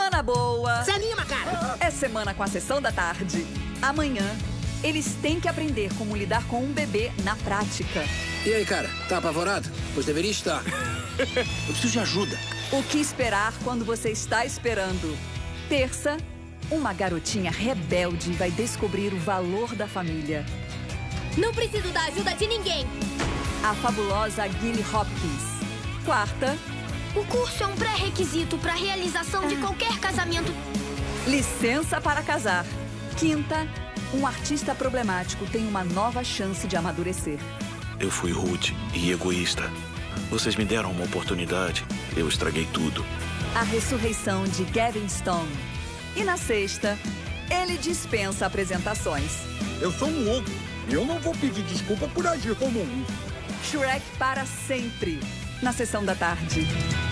Semana boa. Se anima, cara. É semana com a Sessão da Tarde. Amanhã, eles têm que aprender como lidar com um bebê na prática. E aí, cara? Tá apavorado? Pois deveria estar. Eu preciso de ajuda. O que esperar quando você está esperando? Terça, uma garotinha rebelde vai descobrir o valor da família. Não preciso da ajuda de ninguém. A Fabulosa Gilly Hopkins. Quarta, o curso é um pré-requisito para a realização de qualquer casamento. Licença para casar. Quinta, um artista problemático tem uma nova chance de amadurecer. Eu fui rude e egoísta. Vocês me deram uma oportunidade. Eu estraguei tudo. A Ressurreição de Gavin Stone. E na sexta, ele dispensa apresentações. Eu sou um ogro e eu não vou pedir desculpa por agir como um. Shrek para sempre. Na Sessão da Tarde.